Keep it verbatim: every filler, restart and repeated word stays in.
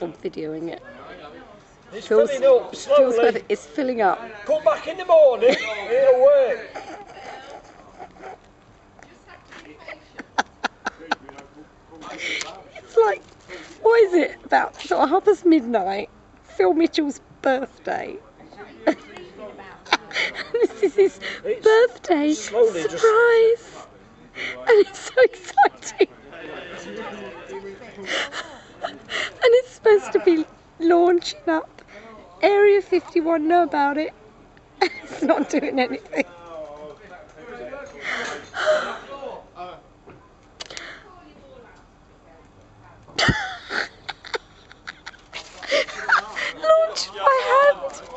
I'm videoing it. It's Phil's, filling up slowly. Phil's, it's filling up. Come back in the morning, it'll work. It's like, what is it, about sort of half past midnight, Phil Mitchell's birthday. This is his it's birthday surprise. Just... And it's so exciting. And it's supposed to be launching up. Area fifty-one know about it. And it's not doing anything. Launched by hand.